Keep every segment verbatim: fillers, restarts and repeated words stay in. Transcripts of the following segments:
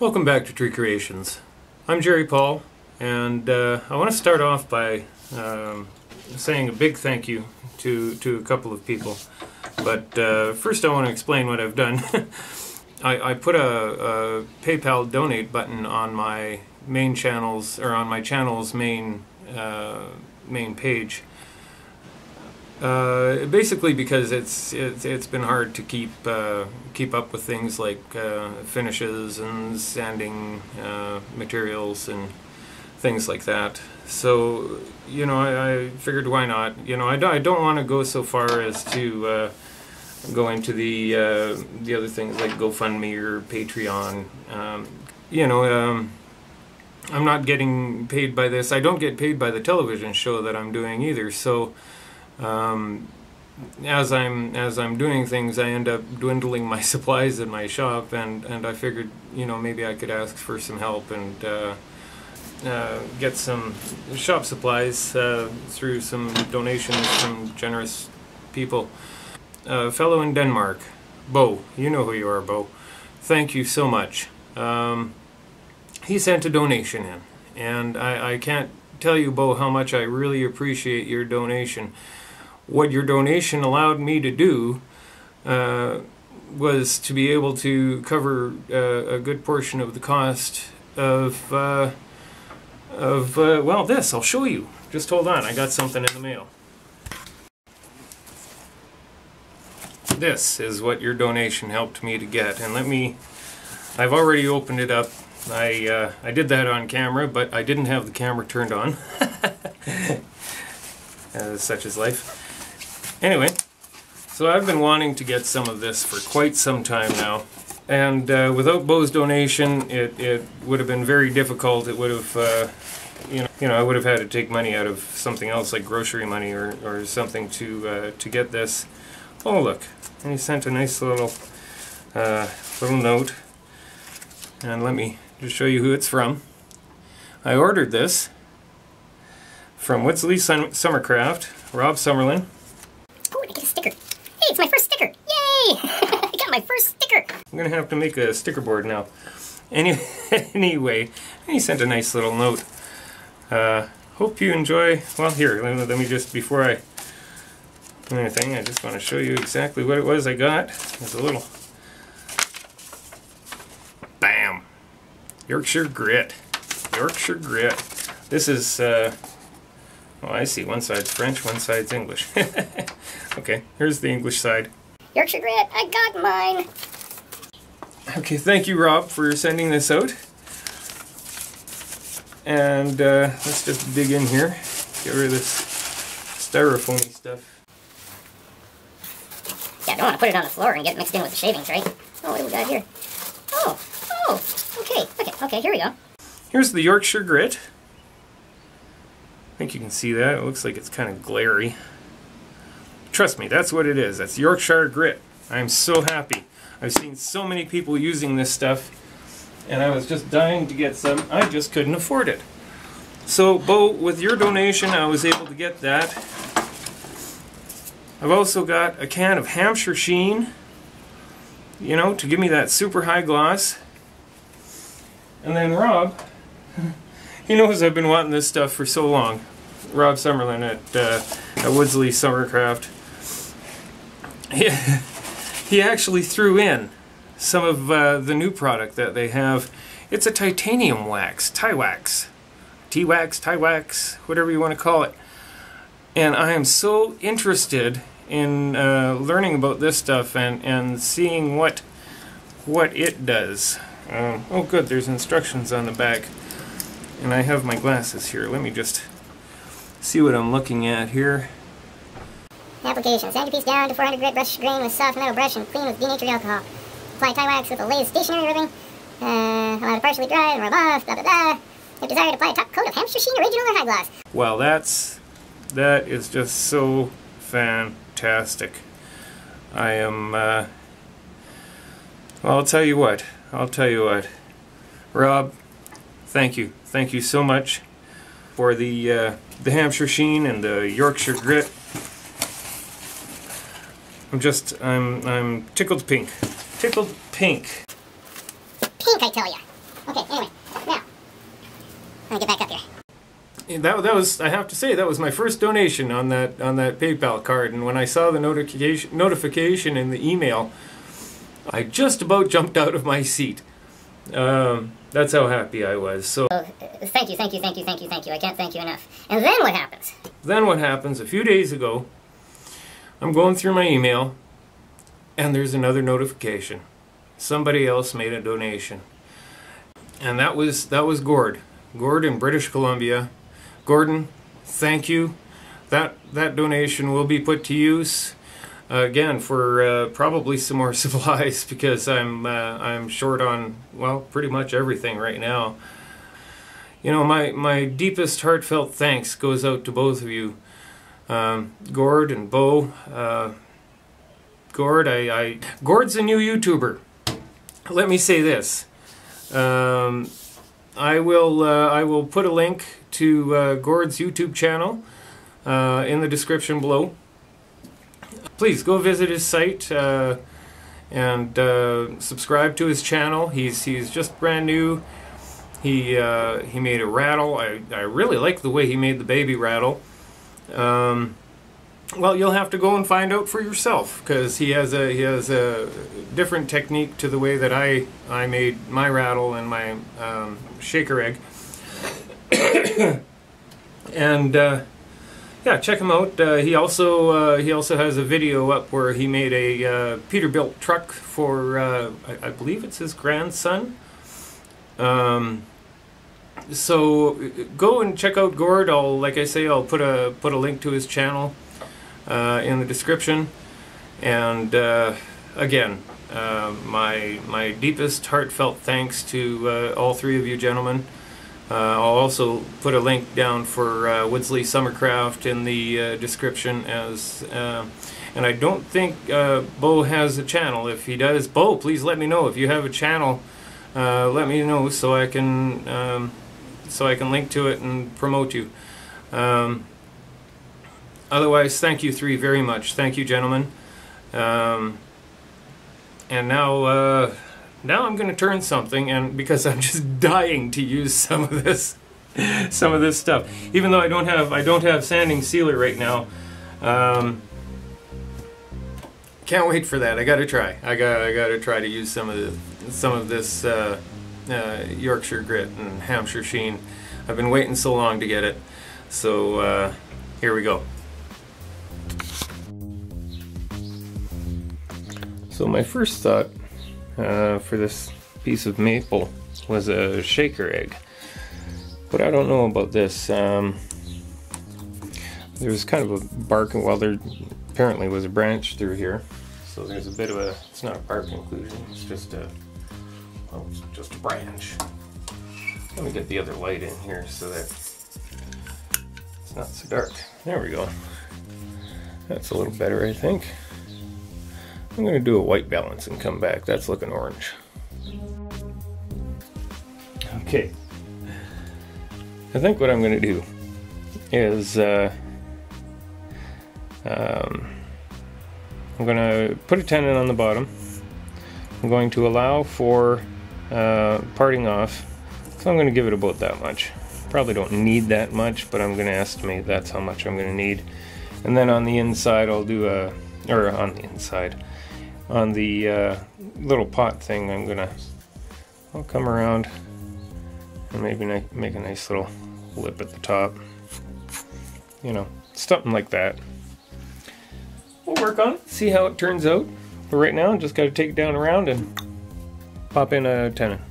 Welcome back to Tree Creations. I'm Jerry Paul, and uh, I want to start off by um, saying a big thank you to, to a couple of people. But uh, first I want to explain what I've done. I, I put a, a PayPal donate button on my main channels, or on my channel's main, uh, main page. Uh, basically, because it's, it's it's been hard to keep uh, keep up with things like uh, finishes and sanding uh, materials and things like that. So you know, I, I figured why not? You know, I, I don't want to go so far as to uh, go into the uh, the other things like GoFundMe or Patreon. Um, you know, um, I'm not getting paid by this. I don't get paid by the television show that I'm doing either. So. Um, as I'm as I'm doing things, I end up dwindling my supplies in my shop, and and I figured, you know, maybe I could ask for some help and uh, uh, get some shop supplies uh, through some donations from generous people. A fellow in Denmark, Bo, you know who you are, Bo. Thank you so much. Um, he sent a donation in, and I, I can't tell you, Bo, how much I really appreciate your donation. What your donation allowed me to do uh, was to be able to cover uh, a good portion of the cost of, uh, of uh, well, this. I'll show you. Just hold on. I got something in the mail. This is what your donation helped me to get. And let me, I've already opened it up. I, uh, I did that on camera, but I didn't have the camera turned on. uh, such is life. Anyway, so I've been wanting to get some of this for quite some time now, and uh, without Bo's donation, it, it would have been very difficult. It would have, uh, you know, you know, I would have had to take money out of something else, like grocery money or, or something, to uh, to get this. Oh, look, and he sent a nice little uh, little note, and let me just show you who it's from. I ordered this from Woodsley Summercraft, Rob Summerlin. It's my first sticker! Yay! I got my first sticker! I'm gonna have to make a sticker board now. Any anyway, he sent a nice little note. Uh, hope you enjoy. Well, here, let me, let me just, before I do anything, I just want to show you exactly what it was I got. It's a little, bam! Yorkshire Grit. Yorkshire Grit. This is, uh, oh, I see. One side's French, one side's English. Okay, here's the English side. Yorkshire Grit, I got mine. Okay, thank you, Rob, for sending this out. And uh, let's just dig in here. Get rid of this styrofoamy stuff. Yeah, I don't want to put it on the floor and get it mixed in with the shavings, right? Oh, what do we got here? Oh, oh, okay, okay, okay, here we go. Here's the Yorkshire Grit. I think you can see that. It looks like it's kind of glary. Trust me, that's what it is. That's Yorkshire Grit. I'm so happy. I've seen so many people using this stuff, and I was just dying to get some. I just couldn't afford it. So, Bo, with your donation, I was able to get that. I've also got a can of Hampshire Sheen, you know, to give me that super high gloss. And then Rob, he knows I've been wanting this stuff for so long. Rob Summerlin at, uh, at Woodsley Summercraft. He, he actually threw in some of uh, the new product that they have. It's a titanium wax, TiWax. TiWax, TiWax, whatever you want to call it. And I am so interested in uh, learning about this stuff and, and seeing what, what it does. Um, oh good, there's instructions on the back. And I have my glasses here. Let me just see what I'm looking at here. Application. Sand your piece down to four hundred grit, brush grain with soft metal brush and clean with denatured alcohol. Apply TiWax with a lathe stationary ribbon. Uh, allow it to partially dry and rub off, blah blah blah. If desired, apply a top coat of Hampshire Sheen original or high gloss. Well, that's, that is just so fantastic. I am, uh, well, I'll tell you what, I'll tell you what. Rob, thank you. Thank you so much for the uh, the Hampshire Sheen and the Yorkshire Grit. I'm just I'm I'm tickled pink, tickled pink. Pink, I tell ya. Okay, anyway, now, let me get back up here. That, that was, I have to say, that was my first donation on that on that PayPal card, and when I saw the notification, notification in the email, I just about jumped out of my seat. Um, that's how happy I was. So oh, thank you, thank you, thank you, thank you, thank you. I can't thank you enough. And then what happens? Then what happens, a few days ago, I'm going through my email, and there's another notification. Somebody else made a donation. And that was that was Gord. Gord in British Columbia. Gordon, thank you. That that donation will be put to use uh, again for uh, probably some more supplies, because I'm uh, I'm short on, well, pretty much everything right now. You know, my my deepest heartfelt thanks goes out to both of you, um, Gord and Bo. Uh, Gord, I, I Gord's a new YouTuber. Let me say this. Um, I will uh, I will put a link to uh, Gord's YouTube channel uh, in the description below. Please go visit his site uh, and uh, subscribe to his channel. He's he's just brand new. He uh, he made a rattle. I I really like the way he made the baby rattle. Um, well, you'll have to go and find out for yourself, because he has a he has a different technique to the way that I I made my rattle and my um, shaker egg. And uh, yeah, check him out. Uh, he also uh, he also has a video up where he made a uh, Peterbilt truck for uh, I, I believe it's his grandson. Um, so go and check out Gord. I'll like I say I'll put a put a link to his channel Uh, in the description, and uh, again, uh, my my deepest heartfelt thanks to uh, all three of you gentlemen. Uh, I'll also put a link down for uh, Woodsley Summercraft in the uh, description, as uh, and I don't think uh, Bo has a channel. If he does, Bo, please let me know. If you have a channel, uh, let me know so I can um, so I can link to it and promote you. Um, Otherwise, thank you three very much. Thank you, gentlemen. Um, and now, uh, now I'm going to turn something, and because I'm just dying to use some of this, some of this stuff. Even though I don't have, I don't have sanding sealer right now. Um, can't wait for that. I got to try. I got, I got to try to use some of the, some of this uh, uh, Yorkshire Grit and Hampshire Sheen. I've been waiting so long to get it. So uh, here we go. So my first thought uh, for this piece of maple was a shaker egg, but I don't know about this. Um, there was kind of a bark, well, there apparently was a branch through here, so there's a bit of a, it's not a bark inclusion, it's just a, well, it's just a branch. Let me get the other light in here so that it's not so dark. There we go. That's a little better, I think. I'm going to do a white balance and come back. That's looking orange. Okay. I think what I'm going to do is uh, um, I'm going to put a tenon on the bottom. I'm going to allow for uh, parting off. So I'm going to give it about that much. Probably don't need that much, but I'm going to estimate that's how much I'm going to need. And then on the inside, I'll do a, or on the inside. On the uh, little pot thing, I'm gonna, I'll come around and maybe make a nice little lip at the top. You know, something like that. We'll work on it, see how it turns out. But right now, I'm just gotta take it down around and pop in a tenon.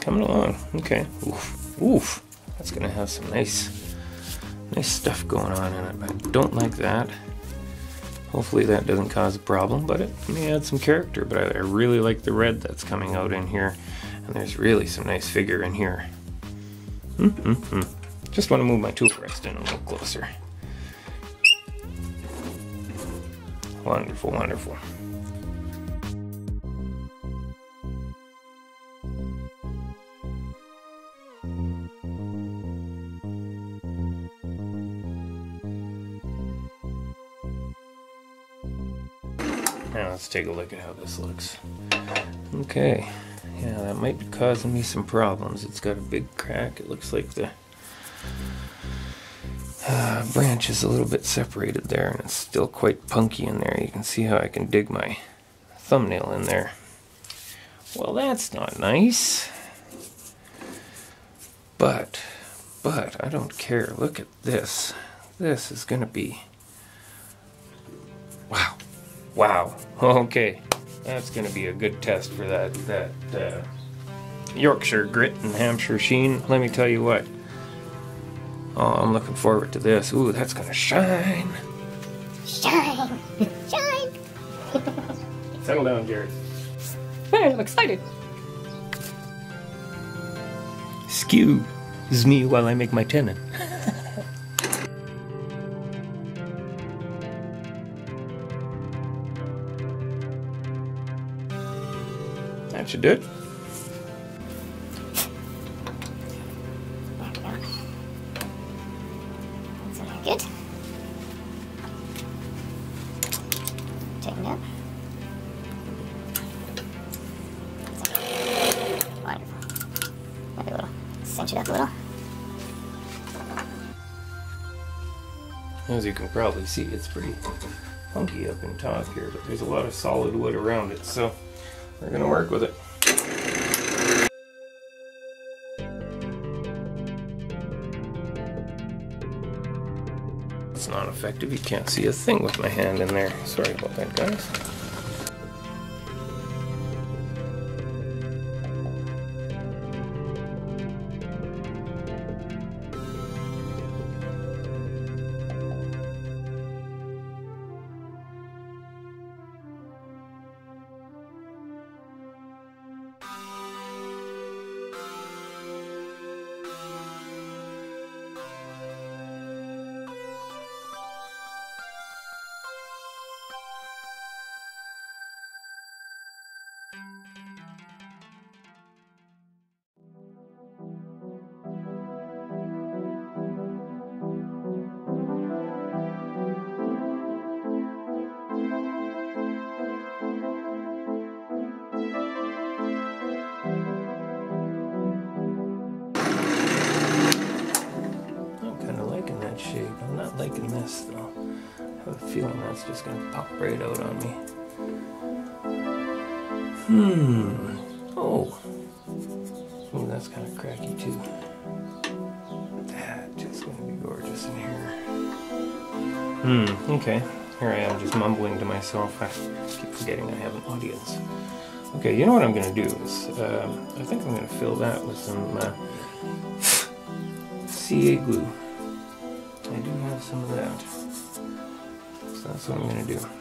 Coming along. Okay. Oof. Oof. That's gonna have some nice nice stuff going on in it. I don't like that. Hopefully that doesn't cause a problem, but it may add some character. But I, I really like the red that's coming out in here, and there's really some nice figure in here. Mm-hmm. Just want to move my tooth rest in a little closer. Wonderful, wonderful. Now let's take a look at how this looks. Okay, yeah, that might be causing me some problems. It's got a big crack. It looks like the uh, branch is a little bit separated there, and it's still quite punky in there. You can see how I can dig my thumbnail in there. Well, that's not nice. But, but, I don't care. Look at this. This is gonna be... Wow. Wow. Okay. That's gonna be a good test for that, that uh, Yorkshire Grit and Hampshire Sheen. Let me tell you what. Oh, I'm looking forward to this. Ooh, that's gonna shine. Shine. Shine. Settle down, Jerry. I'm excited. Excuse me while I make my tenon. That should do it. That's not good. Take it up. Wonderful. Maybe a little. Cinch it up a little. As you can probably see, it's pretty funky up in top here, but there's a lot of solid wood around it, so we're going to work with it. It's not effective. You can't see a thing with my hand in there. Sorry about that, guys. Liking this though. I have a feeling that's just gonna pop right out on me. Hmm. Oh. Oh, that's kind of cracky too. That just gonna be gorgeous in here. Hmm. Okay. Here I am just mumbling to myself. I keep forgetting I have an audience. Okay. You know what I'm gonna do is um, I think I'm gonna fill that with some uh, C A glue. I do have some of that, so that's what I'm going to do.